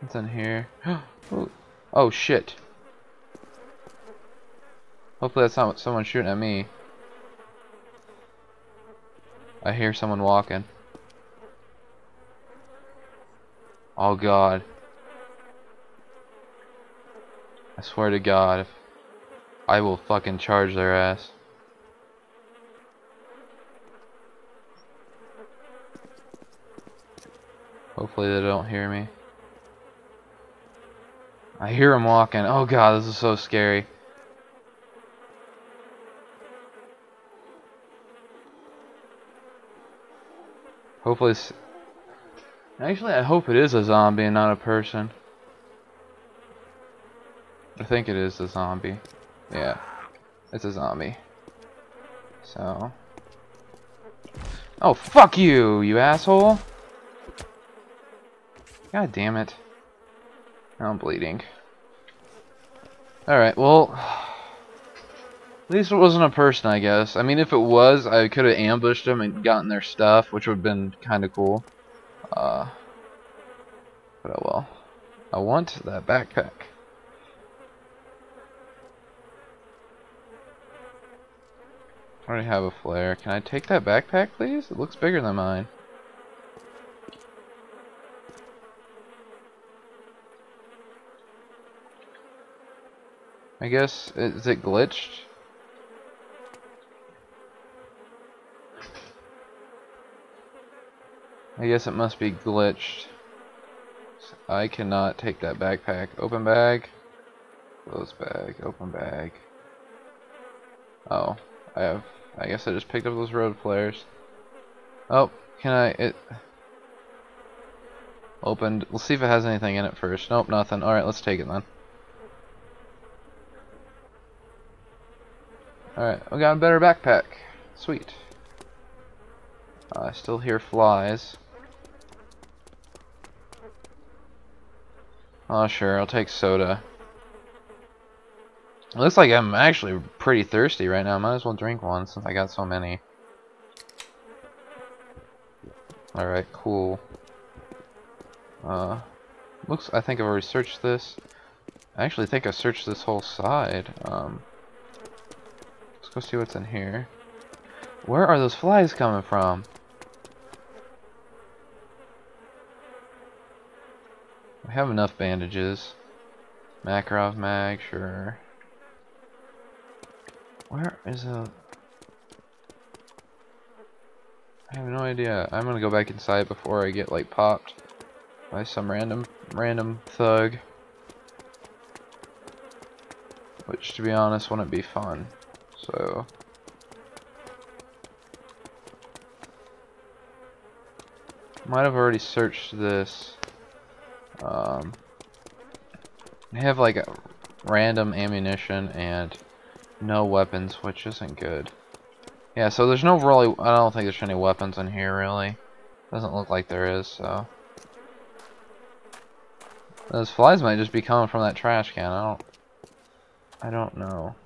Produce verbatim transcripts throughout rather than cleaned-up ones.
What's in here? Oh shit. Hopefully that's not someone shooting at me. I hear someone walking. Oh god. I swear to god, if I will fucking charge their ass. Hopefully they don't hear me. I hear him walking. Oh god, this is so scary. Hopefully it's... Actually, I hope it is a zombie and not a person. I think it is a zombie. Yeah, it's a zombie. So... Oh, fuck you, you asshole! God damn it. I'm bleeding. Alright, well... At least it wasn't a person, I guess. I mean, if it was, I could have ambushed them and gotten their stuff, which would have been kind of cool. Uh, but oh well. I want that backpack. I already have a flare. Can I take that backpack, please? It looks bigger than mine. I guess, is it glitched? I guess it must be glitched. I cannot take that backpack. Open bag. Close bag. Open bag. Oh, I have. I guess I just picked up those road flares. Oh, can I? It opened. We'll see if it has anything in it first. Nope, nothing. All right, let's take it then. All right, we got a better backpack. Sweet. Uh, I still hear flies. Oh sure, I'll take soda. It looks like I'm actually pretty thirsty right now. Might as well drink one since I got so many. Alright, cool. Uh, looks, I think I've already searched this. I actually think I searched this whole side. Um, let's go see what's in here. Where are those flies coming from? I have enough bandages. Makarov mag, sure. Where is a... I have no idea. I'm gonna go back inside before I get like popped by some random random thug. Which, to be honest, wouldn't be fun. So might have already searched this. Um, I have like a random ammunition and no weapons, which isn't good. Yeah, so there's no really. I don't think there's any weapons in here really. Doesn't look like there is. So those flies might just be coming from that trash can. I don't. I don't know.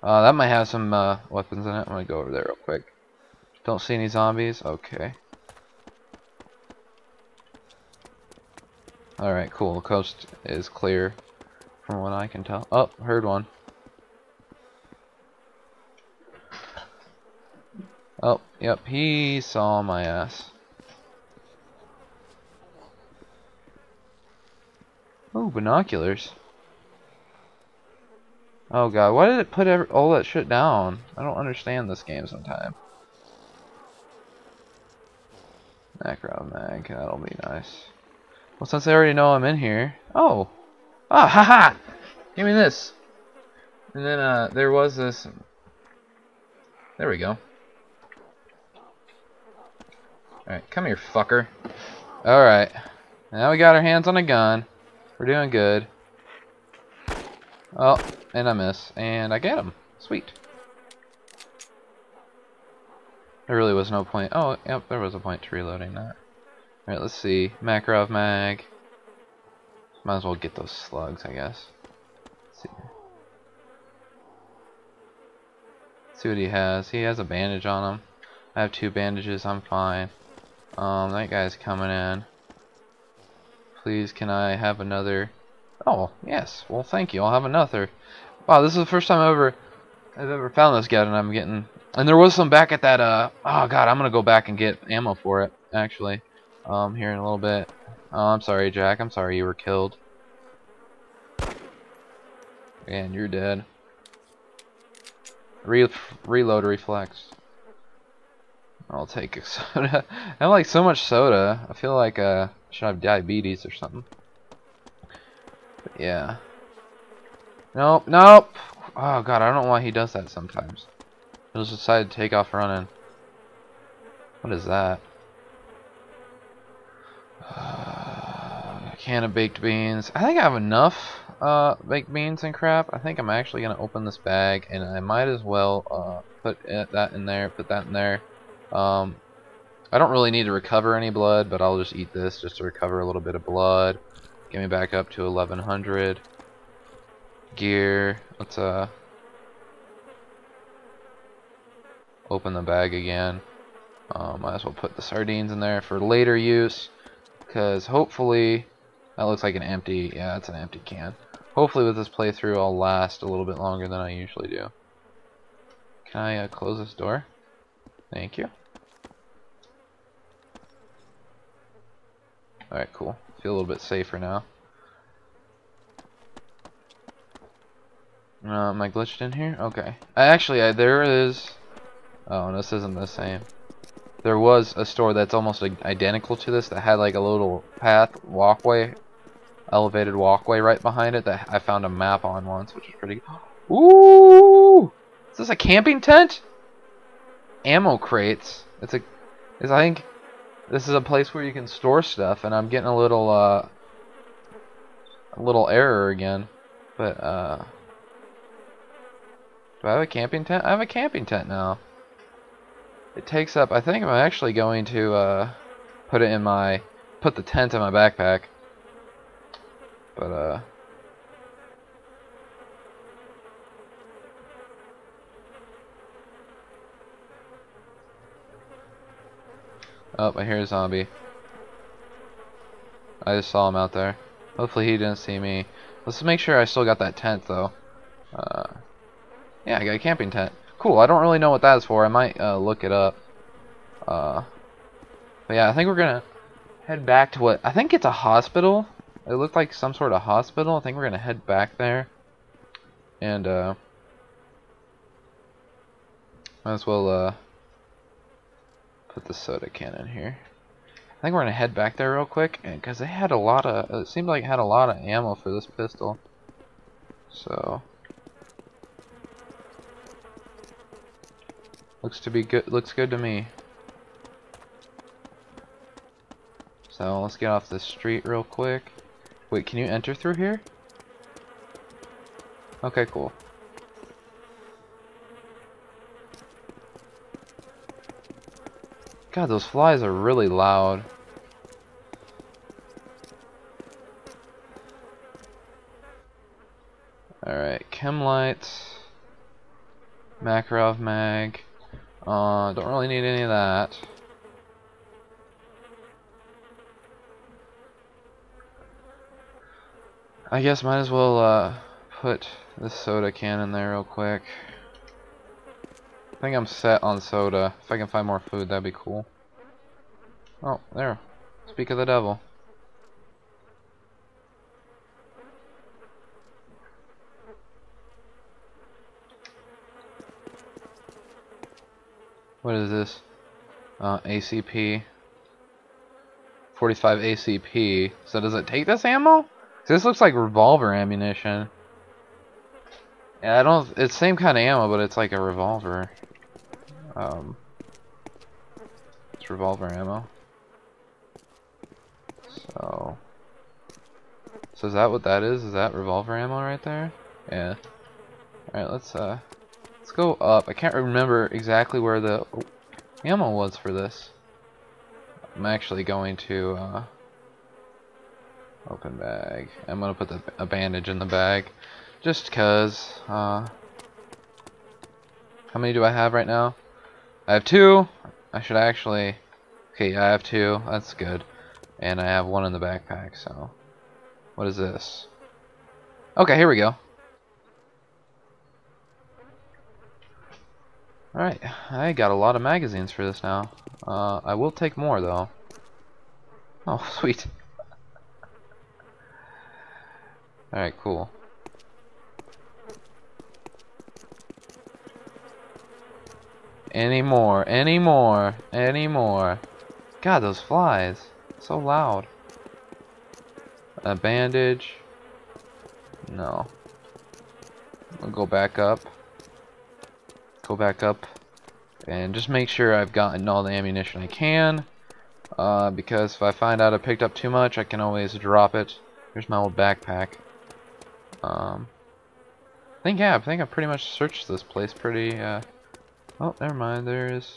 Uh, that might have some uh, weapons in it. I'm gonna go over there real quick. Don't see any zombies. Okay. Alright, cool. The coast is clear from what I can tell. Oh, heard one. Oh, yep. He saw my ass. Oh, binoculars. Oh god, why did it put every, all that shit down? I don't understand this game sometimes. Makarov mag, that'll be nice. Well, since they already know I'm in here... Oh! Ah, haha! Give me this! And then, uh, there was this... There we go. Alright, come here, fucker. Alright. Now we got our hands on a gun. We're doing good. Oh, and I miss. And I get him. Sweet. There really was no point. Oh, yep, there was a point to reloading that. Alright, let's see. Makarov mag. Might as well get those slugs, I guess. Let's see. Let's see what he has. He has a bandage on him. I have two bandages. I'm fine. Um, that guy's coming in. Please, can I have another? Oh, yes. Well, thank you. I'll have another. Wow, this is the first time I've ever, I've ever found this gun, and I'm getting... And there was some back at that, uh... Oh, God, I'm going to go back and get ammo for it, actually. Um, here in a little bit. Oh, I'm sorry, Jack. I'm sorry you were killed. And you're dead. Re reload reflex. I'll take a soda. I have, like, so much soda. I feel like, uh... I should have diabetes or something. But yeah. Nope, nope! Oh, God, I don't know why he does that sometimes. He'll just decide to take off running. What is that? Uh, a can of baked beans. I think I have enough uh, baked beans and crap. I think I'm actually going to open this bag, and I might as well uh, put it, that in there, put that in there. Um, I don't really need to recover any blood, but I'll just eat this just to recover a little bit of blood. Get me back up to eleven hundred. Gear. Let's uh open the bag again. Um, might as well put the sardines in there for later use, because hopefully that looks like an empty. Yeah, it's an empty can. Hopefully with this playthrough, I'll last a little bit longer than I usually do. Can I uh, close this door? Thank you. Alright, cool. Feel a little bit safer now. Uh, am I glitched in here? Okay. I actually, I, there is... Oh, this isn't the same. There was a store that's almost identical to this that had like a little path, walkway, elevated walkway right behind it that I found a map on once, which is pretty... Ooh! Is this a camping tent? Ammo crates. It's a... It's, I think... This is a place where you can store stuff, and I'm getting a little, uh, a little error again. But, uh, do I have a camping tent? I have a camping tent now. It takes up, I think I'm actually going to, uh, put it in my, put the tent in my backpack. But, uh, oh, I hear a zombie. I just saw him out there. Hopefully he didn't see me. Let's make sure I still got that tent, though. Uh, yeah, I got a camping tent. Cool, I don't really know what that is for. I might uh, look it up. Uh, but yeah, I think we're going to head back to what... I think it's a hospital. It looked like some sort of hospital. I think we're going to head back there. And, uh... might as well, uh... put the soda can in here. I think we're gonna head back there real quick, and because they had a lot of, it seemed like it had a lot of ammo for this pistol. So looks to be good. Looks good to me. So let's get off the street real quick. Wait, can you enter through here? Okay, cool. God, those flies are really loud. Alright, chem lights. Makarov mag. Uh, don't really need any of that. I guess might as well uh, put this soda can in there real quick. I think I'm set on soda. If I can find more food, that'd be cool. Oh, there. Speak of the devil. What is this? Uh, A C P. forty-five A C P. So does it take this ammo? This looks like revolver ammunition. Yeah, I don't. It's same kind of ammo, but it's like a revolver. Um, it's revolver ammo. So, so is that what that is? Is that revolver ammo right there? Yeah. All right, let's uh, let's go up. I can't remember exactly where the ammo was for this. I'm actually going to uh, open bag. I'm gonna put the, a bandage in the bag, just 'cause. Uh, how many do I have right now? I have two. I should actually. Okay, I have two. That's good. And I have one in the backpack, so... What is this? Okay, here we go. Alright, I got a lot of magazines for this now. Uh, I will take more, though. Oh, sweet. Alright, cool. Any more, any more, any more. God, those flies. So loud. A bandage. No. We'll go back up. Go back up. And just make sure I've gotten all the ammunition I can. Uh, because if I find out I picked up too much, I can always drop it. Here's my old backpack. Um, I think, yeah, I think I pretty much searched this place pretty... Uh, oh, never mind. There is...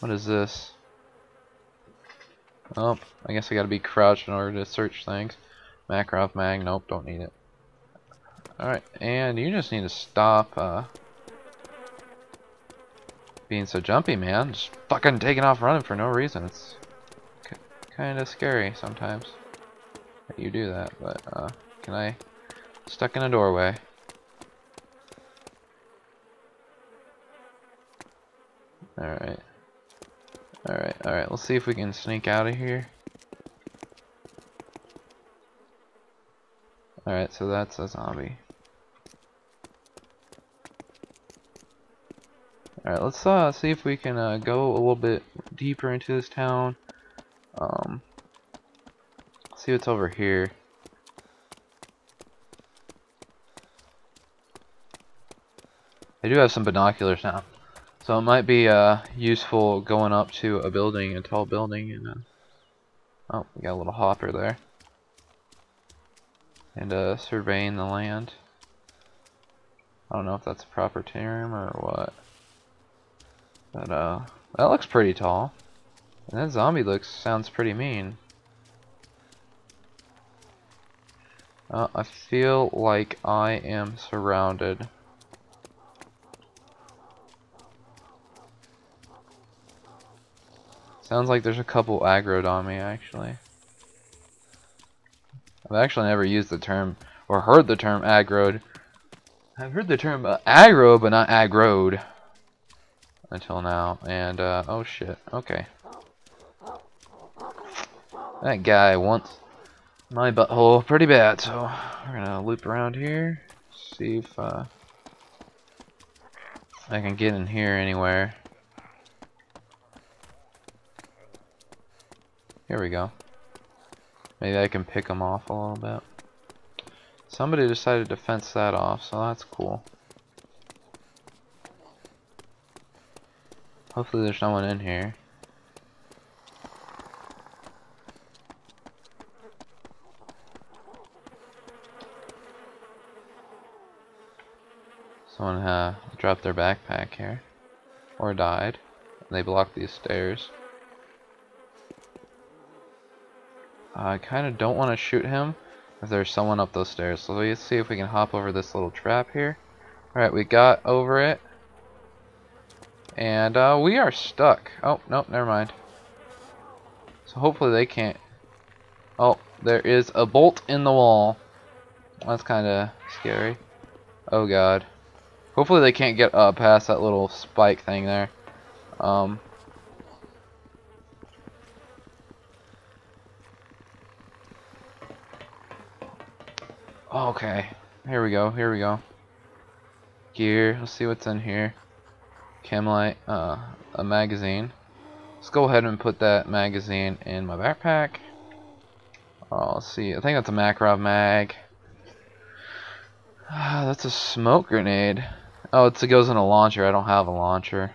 What is this? Oh, I guess I gotta be crouched in order to search things. Makarov mag, nope, don't need it. Alright, and you just need to stop uh, being so jumpy, man. Just fucking taking off running for no reason. It's kinda scary sometimes that you do that, but uh, can I... Stuck in a doorway. Alright. Alright, alright, let's see if we can sneak out of here. Alright, so that's a zombie. Alright, let's uh, see if we can uh, go a little bit deeper into this town. Um, see what's over here. I do have some binoculars now. So it might be uh, useful going up to a building, a tall building, and uh, oh, we got a little hopper there, and uh, surveying the land. I don't know if that's a proper term or what, but uh, that looks pretty tall, and that zombie looks sounds pretty mean. Uh, I feel like I am surrounded. Sounds like there's a couple aggroed on me, actually. I've actually never used the term, or heard the term aggroed. I've heard the term uh, aggro, but not aggroed. Until now, and, uh, oh shit, okay. That guy wants my butthole pretty bad, so we're gonna loop around here. See if, uh, I can get in here anywhere. Here we go. Maybe I can pick them off a little bit. Somebody decided to fence that off, so that's cool. Hopefully there's no one in here. Someone uh, dropped their backpack here. Or died. They blocked these stairs. I kind of don't want to shoot him if there's someone up those stairs. So let's see if we can hop over this little trap here. Alright, we got over it. And uh, we are stuck. Oh, nope, never mind. So hopefully they can't... Oh, there is a bolt in the wall. That's kind of scary. Oh, God. Hopefully they can't get up past that little spike thing there. Um... Okay, here we go, here we go. Gear, let's see what's in here. Camlite, uh, a magazine. Let's go ahead and put that magazine in my backpack. Oh, let's see, I think that's a Makarov mag. Ah, that's a smoke grenade. Oh, it's, it goes in a launcher, I don't have a launcher.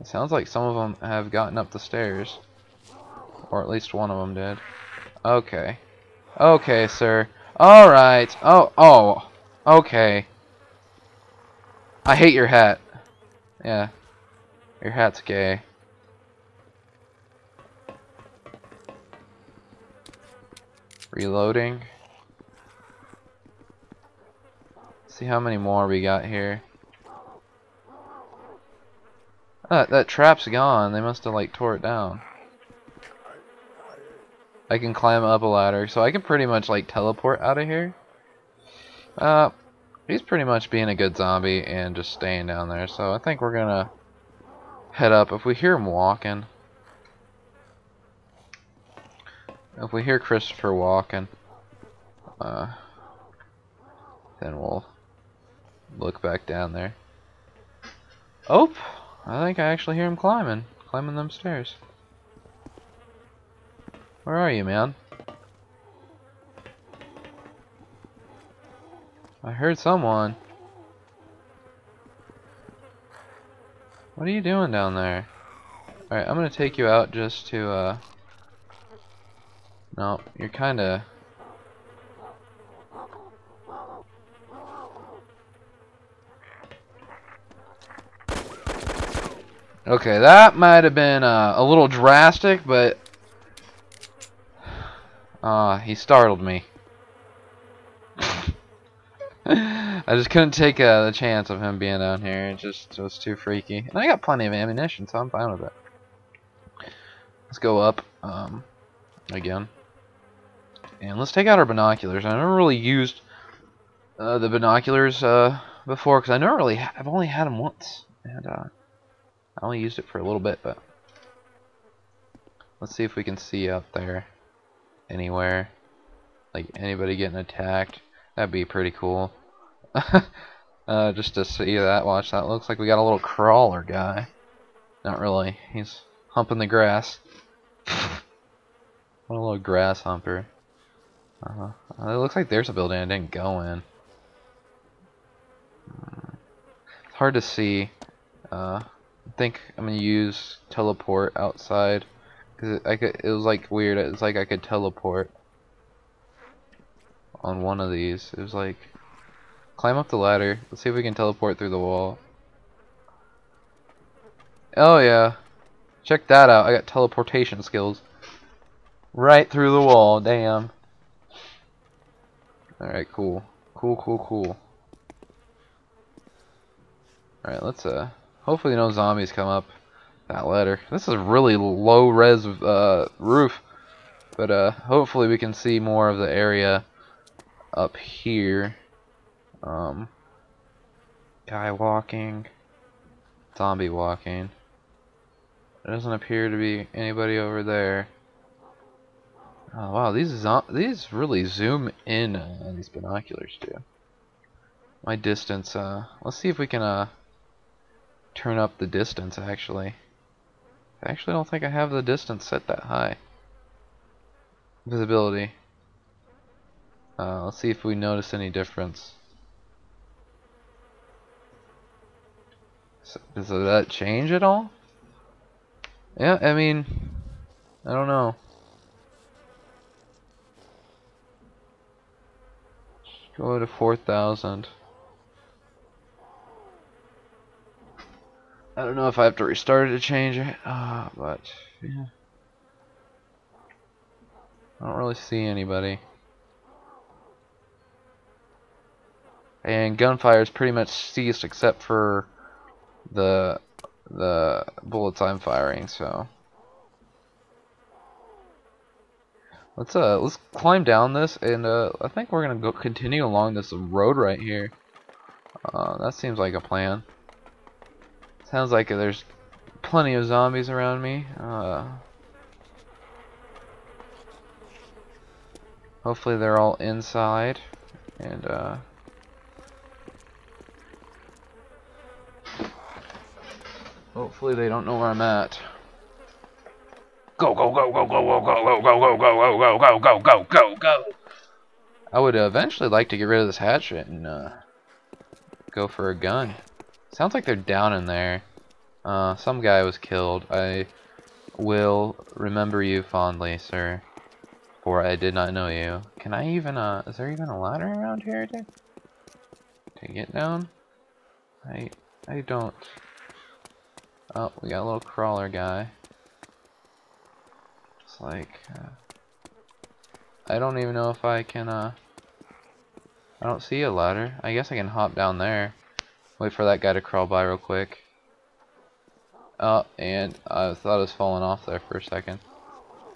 It sounds like some of them have gotten up the stairs. Or at least one of them did. Okay. Okay, sir. Alright. Oh, oh. Okay. I hate your hat. Yeah. Your hat's gay. Reloading. Let's see how many more we got here. Uh, that trap's gone. They must have like tore it down. I can climb up a ladder, so I can pretty much like teleport out of here. Uh, he's pretty much being a good zombie and just staying down there. So I think we're gonna head up. If we hear him walking, if we hear Christopher walking, uh, then we'll look back down there. Oh, I think I actually hear him climbing, climbing them stairs. Where are you, man? I heard someone. What are you doing down there? Alright, I'm gonna take you out just to, uh... no, you're kinda... okay, that might have been uh, a little drastic, but... Ah, uh, he startled me. I just couldn't take uh, the chance of him being down here. It just it was too freaky. And I got plenty of ammunition, so I'm fine with it. Let's go up um, again. And let's take out our binoculars. I never really used uh, the binoculars uh, before, because I never really... Ha I've only had them once. And uh, I only used it for a little bit, but... let's see if we can see out there. Anywhere, like anybody getting attacked, that'd be pretty cool. uh, just to see that, watch that. Looks like we got a little crawler guy. Not really. He's humping the grass. What a little grass humper. Uh, it looks like there's a building I didn't go in. It's hard to see. Uh, I think I'm gonna use teleport outside. Cause it, I could, it was like weird. It was like I could teleport on one of these. It was like climb up the ladder. Let's see if we can teleport through the wall. Oh yeah, check that out. I got teleportation skills. Right through the wall. Damn. All right, cool, cool, cool, cool. All right, let's uh. hopefully no zombies come up that ladder. This is a really low res uh, roof, but uh, hopefully we can see more of the area up here. Um, guy walking, zombie walking. There doesn't appear to be anybody over there. Oh wow, these these really zoom in on uh, these binoculars do. My distance. Uh, let's see if we can uh turn up the distance actually. I actually don't think I have the distance set that high. Visibility. Uh, let's see if we notice any difference. So, does that change at all? Yeah, I mean, I don't know. Go to four thousand. I don't know if I have to restart it to change it, uh, but yeah. I don't really see anybody. And gunfire's pretty much ceased except for the the bullets I'm firing. So let's uh let's climb down this, and uh, I think we're gonna go continue along this road right here. Uh, that seems like a plan. Sounds like there's plenty of zombies around me. Uh, hopefully they're all inside. And uh, hopefully they don't know where I'm at. Go go go go go go go go go go go go go go go go go. I would eventually like to get rid of this hatchet and uh, go for a gun. Sounds like they're down in there. Uh, some guy was killed. I will remember you fondly, sir, for I did not know you. Can I even, uh, is there even a ladder around here to, to get down? I, I don't. Oh, we got a little crawler guy. It's like, uh, I don't even know if I can, uh, I don't see a ladder. I guess I can hop down there. Wait for that guy to crawl by real quick. Uh, and I thought it was falling off there for a second.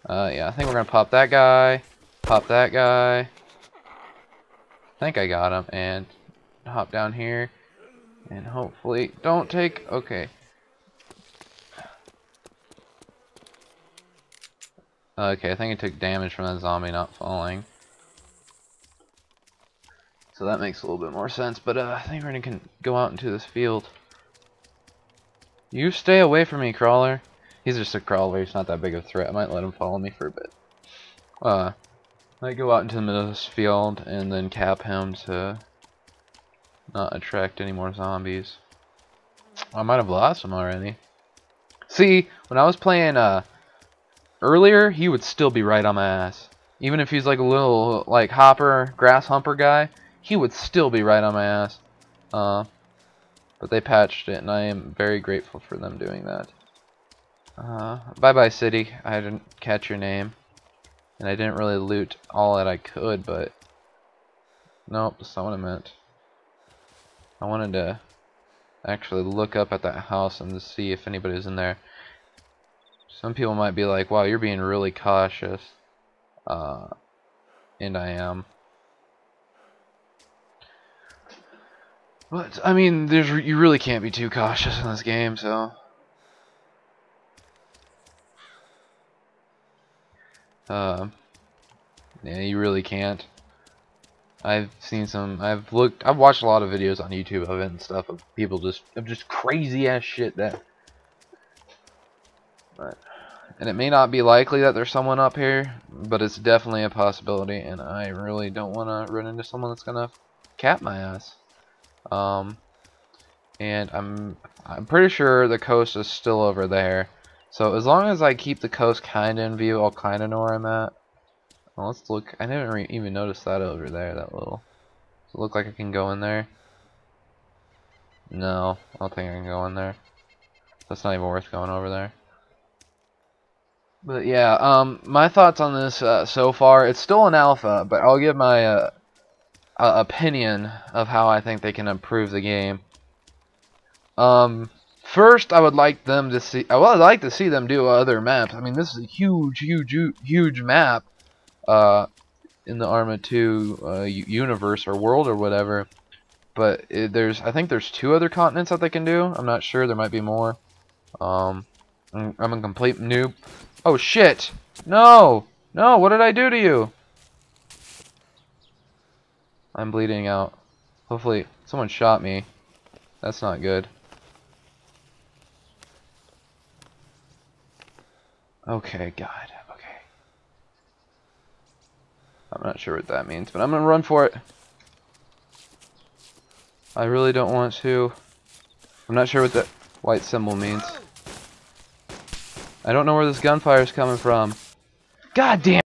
Uh, yeah, I think we're gonna pop that guy, pop that guy. I think I got him, and hop down here, and hopefully don't take. Okay. Okay, I think it took damage from that zombie not falling. So that makes a little bit more sense, but uh, I think we're gonna can go out into this field. You stay away from me, crawler. He's just a crawler, he's not that big of a threat. I might let him follow me for a bit. Uh, I go out into the middle of this field and then cap him to not attract any more zombies. I might have lost him already. See, when I was playing uh, earlier, he would still be right on my ass. Even if he's like a little like hopper, grass humper guy, he would still be right on my ass. Uh, but they patched it, and I am very grateful for them doing that. Uh, bye bye city, I didn't catch your name. And I didn't really loot all that I could, but... Nope, that's not what I meant. I wanted to actually look up at that house and to see if anybody was in there. Some people might be like, wow, you're being really cautious. Uh, and I am. But, I mean, there's you really can't be too cautious in this game, so... Uh, yeah, you really can't. I've seen some. I've looked. I've watched a lot of videos on YouTube of it and stuff of people just of just crazy ass shit that. But, and it may not be likely that there's someone up here, but it's definitely a possibility. And I really don't want to run into someone that's gonna cap my ass. Um, and I'm I'm pretty sure the coast is still over there. So as long as I keep the coast kinda in view, I'll kinda know where I'm at. Well, let's look. I didn't re even notice that over there. That little. Does it look like I can go in there? No, I don't think I can go in there. That's not even worth going over there. But yeah, um, my thoughts on this uh, so far. It's still an alpha, but I'll give my uh, uh, opinion of how I think they can improve the game. Um. First, I would like them to see. I would like to see them do other maps. I mean, this is a huge, huge, huge map uh, in the Arma two uh, universe or world or whatever. But it, there's, I think there's two other continents that they can do. I'm not sure. There might be more. Um, I'm, I'm a complete noob. Oh shit! No, no. What did I do to you? I'm bleeding out. Hopefully, someone shot me. That's not good. Okay, God, okay. I'm not sure what that means, but I'm gonna run for it. I really don't want to. I'm not sure what that white symbol means. I don't know where this gunfire is coming from. God damn!